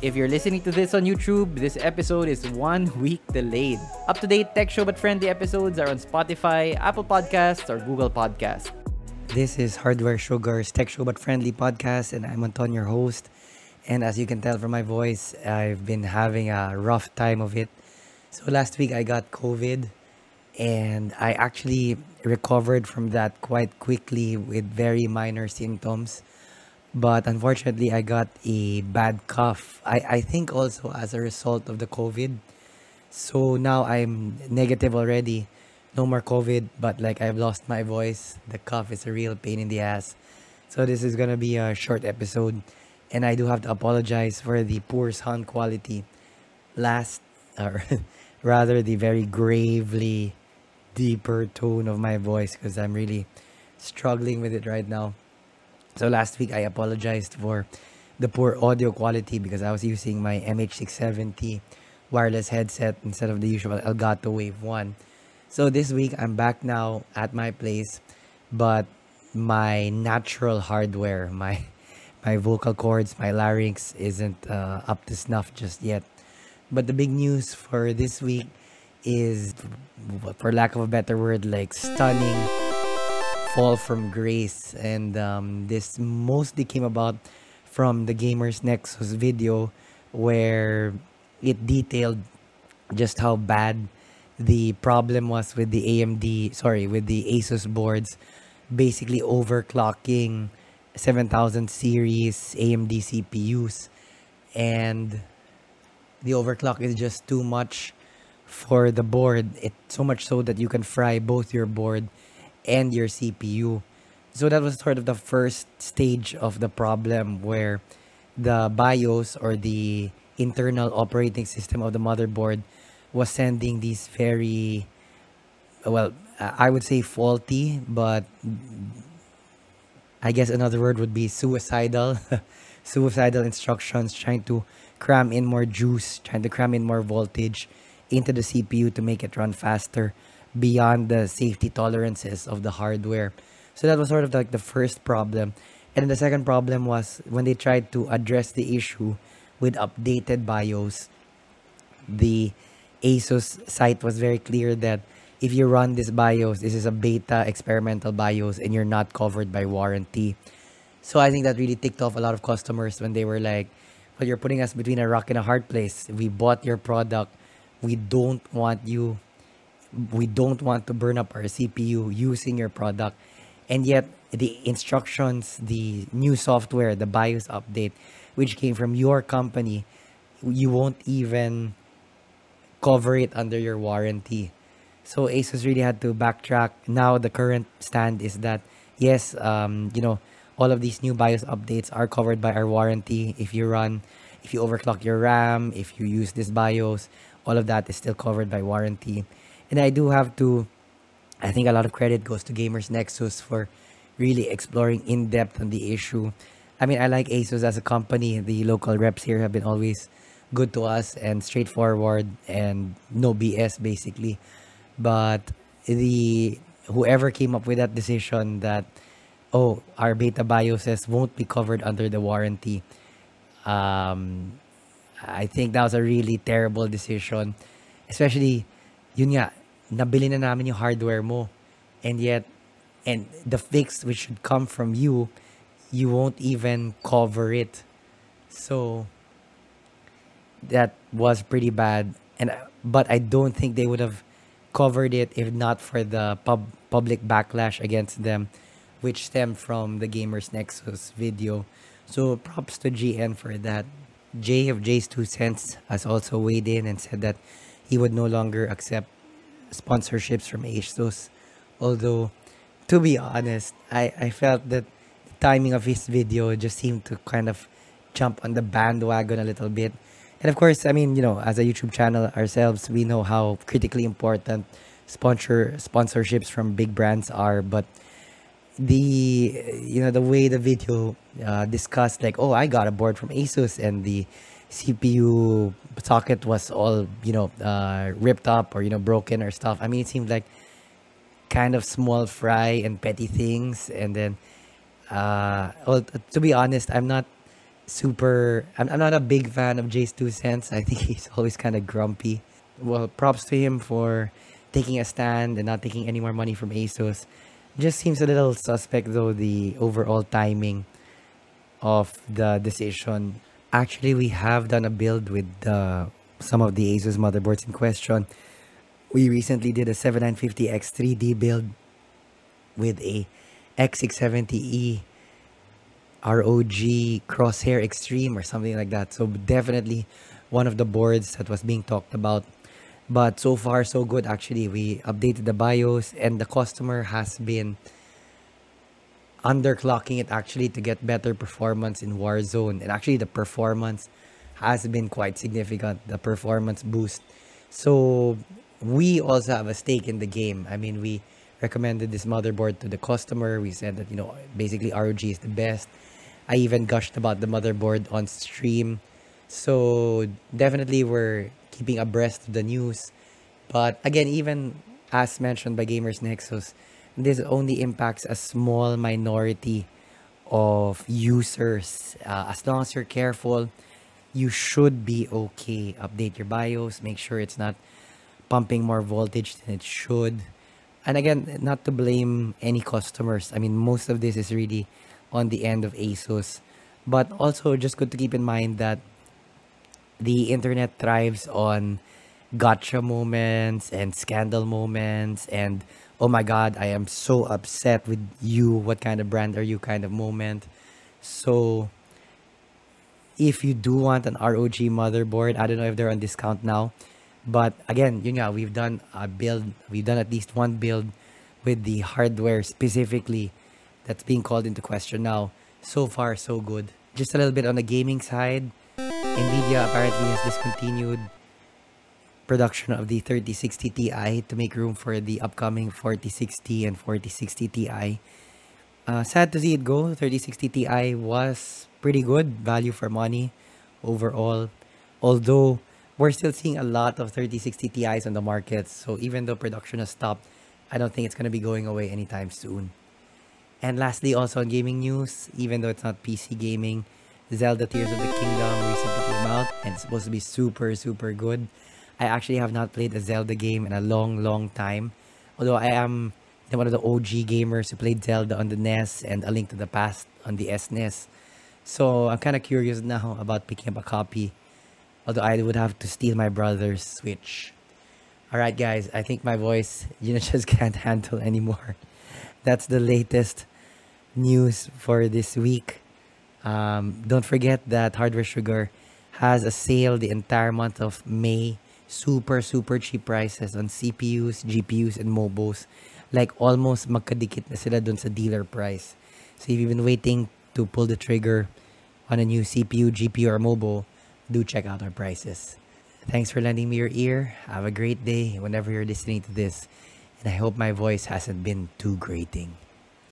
If you're listening to this on YouTube, this episode is 1 week delayed. Up-to-date Tech Show But Friendly episodes are on Spotify, Apple Podcasts, or Google Podcasts. This is Hardware Sugar's Tech Show But Friendly podcast, and I'm Anton, your host. And as you can tell from my voice, I've been having a rough time of it. So last week I got COVID, and I actually recovered from that quite quickly with very minor symptoms. But unfortunately, I got a bad cough. I think also as a result of the COVID. So now I'm negative already. No more COVID, but like I've lost my voice. The cough is a real pain in the ass. So this is going to be a short episode. And I do have to apologize for the poor sound quality. Rather the very gravely deeper tone of my voice, because I'm really struggling with it right now. So last week, I apologized for the poor audio quality because I was using my MH670 wireless headset instead of the usual Elgato Wave 1. So this week, I'm back now at my place, but my natural hardware, my vocal cords, my larynx isn't up to snuff just yet. But the big news for this week is, for lack of a better word, like stunning fall from grace. And this mostly came about from the Gamers Nexus video, where it detailed just how bad the problem was with the ASUS boards, basically overclocking 7000 series AMD CPUs, and the overclock is just too much for the board. It's so much so that you can fry both your board and your CPU. So that was sort of the first stage of the problem, where the BIOS, or the internal operating system of the motherboard, was sending these very, well, I would say faulty, but I guess another word would be suicidal instructions, trying to cram in more juice, trying to cram in more voltage into the CPU to make it run faster beyond the safety tolerances of the hardware. So that was sort of like the first problem. And then the second problem was when they tried to address the issue with updated BIOS, the ASUS site was very clear that if you run this BIOS, this is a beta experimental BIOS and you're not covered by warranty. So I think that really ticked off a lot of customers when they were like, well, you're putting us between a rock and a hard place. We bought your product. We don't want to burn up our CPU using your product. And yet, the instructions, the new software, the BIOS update, which came from your company, you won't even cover it under your warranty. So ASUS really had to backtrack. Now, the current stand is that, yes, all of these new BIOS updates are covered by our warranty. If you overclock your RAM, if you use this BIOS, all of that is still covered by warranty. And I think a lot of credit goes to Gamers Nexus for really exploring in depth on the issue. I mean, I like ASUS as a company. The local reps here have been always good to us and straightforward and no BS basically. But whoever came up with that decision that, oh, our beta BIOSes won't be covered under the warranty, I think that was a really terrible decision. Especially, yun nga, nabili na namin yung hardware mo, and yet, and the fix which should come from you, you won't even cover it. So that was pretty bad. But I don't think they would have covered it if not for the public backlash against them, which stemmed from the Gamers Nexus video. So props to GN for that. Jay of Jay's 2 cents has also weighed in and said that he would no longer accept sponsorships from ASUS. Although, to be honest, I felt that the timing of his video just seemed to kind of jump on the bandwagon a little bit. And of course, I mean, as a YouTube channel ourselves, we know how critically important sponsorships from big brands are. But the way the video discussed, like, oh, I got a board from ASUS and the CPU socket was all, ripped up or, broken or stuff. I mean, it seemed like kind of small fry and petty things. And then, well, to be honest, I'm not super... I'm not a big fan of Jay's 2 cents. I think he's always kind of grumpy. Well, props to him for taking a stand and not taking any more money from ASUS. Just seems a little suspect though, the overall timing of the decision. Actually, we have done a build with some of the ASUS motherboards in question. We recently did a 7950X3D build with a X670E ROG Crosshair Extreme or something like that. So definitely one of the boards that was being talked about. But so far, so good. Actually, we updated the BIOS and the customer has been underclocking it actually to get better performance in Warzone. And actually, the performance has been quite significant, the performance boost. So we also have a stake in the game. I mean, we recommended this motherboard to the customer. We said that, you know, basically ROG is the best. I even gushed about the motherboard on stream. So definitely we're keeping abreast of the news. But again, even as mentioned by Gamers Nexus, this only impacts a small minority of users. As long as you're careful, you should be okay. Update your BIOS, make sure it's not pumping more voltage than it should. And again, not to blame any customers. I mean, most of this is really on the end of ASUS. But also just good to keep in mind that the internet thrives on gotcha moments and scandal moments and, oh my God, I am so upset with you. What kind of brand are you kind of moment. So if you do want an ROG motherboard, I don't know if they're on discount now. But again, you know, we've done a build. We've done at least one build with the hardware specifically that's being called into question now. So far, so good. Just a little bit on the gaming side. Nvidia apparently has discontinued production of the 3060 Ti to make room for the upcoming 4060 and 4060 Ti. Sad to see it go. 3060 Ti was pretty good value for money overall. Although we're still seeing a lot of 3060 Ti's on the market. So even though production has stopped, I don't think it's going to be going away anytime soon. And lastly, also on gaming news, even though it's not PC gaming, Zelda Tears of the Kingdom recently came out and it's supposed to be super, super good. I actually have not played a Zelda game in a long, long time. Although I am one of the OG gamers who played Zelda on the NES and A Link to the Past on the SNES. So I'm kind of curious now about picking up a copy. Although I would have to steal my brother's Switch. Alright guys, I think my voice, you know, just can't handle anymore. That's the latest news for this week. Don't forget that Hardware Sugar has a sale the entire month of May. Super, super cheap prices on CPUs, GPUs, and MOBOs. Like almost magkadikit na sila dun sa dealer price. So if you've been waiting to pull the trigger on a new CPU, GPU, or MOBO, do check out our prices. Thanks for lending me your ear. Have a great day whenever you're listening to this. And I hope my voice hasn't been too grating.